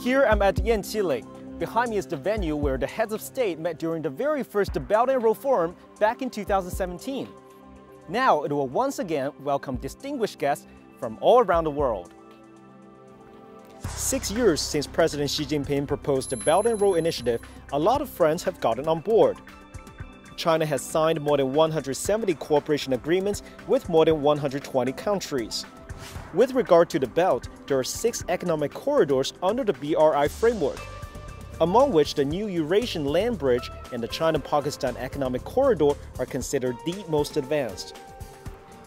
Here I'm at Yanqi Lake. Behind me is the venue where the heads of state met during the very first Belt and Road Forum back in 2017. Now it will once again welcome distinguished guests from all around the world. 6 years since President Xi Jinping proposed the Belt and Road Initiative, a lot of friends have gotten on board. China has signed more than 170 cooperation agreements with more than 120 countries. With regard to the Belt, there are 6 economic corridors under the BRI framework, among which the new Eurasian Land Bridge and the China-Pakistan Economic Corridor are considered the most advanced.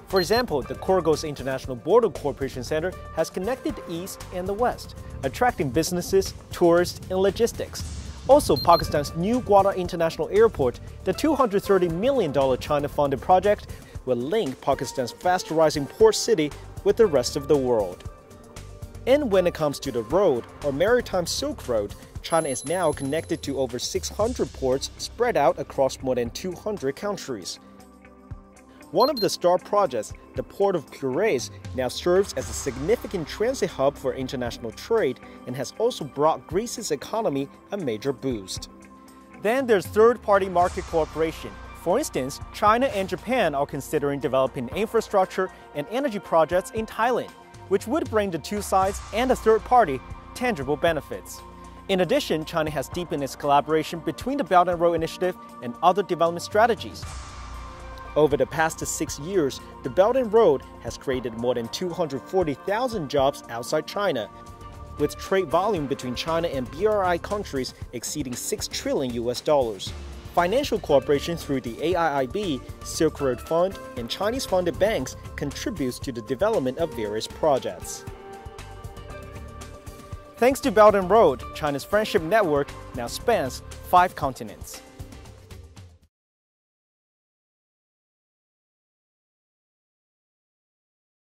For example, the Khorgos International Border Cooperation Center has connected the East and the West, attracting businesses, tourists, and logistics. Also, Pakistan's new Gwadar International Airport, the $230 million China-funded project, will link Pakistan's fast-rising port city with the rest of the world. And when it comes to the road, or Maritime Silk Road, China is now connected to over 600 ports spread out across more than 200 countries. One of the star projects, the Port of Piraeus, now serves as a significant transit hub for international trade and has also brought Greece's economy a major boost. Then there's third-party market cooperation. For instance, China and Japan are considering developing infrastructure and energy projects in Thailand, which would bring the two sides and a third party tangible benefits. In addition, China has deepened its collaboration between the Belt and Road Initiative and other development strategies. Over the past 6 years, the Belt and Road has created more than 240,000 jobs outside China, with trade volume between China and BRI countries exceeding $6 trillion. Financial cooperation through the AIIB, Silk Road Fund, and Chinese-funded banks contributes to the development of various projects. Thanks to Belt and Road, China's friendship network now spans 5 continents.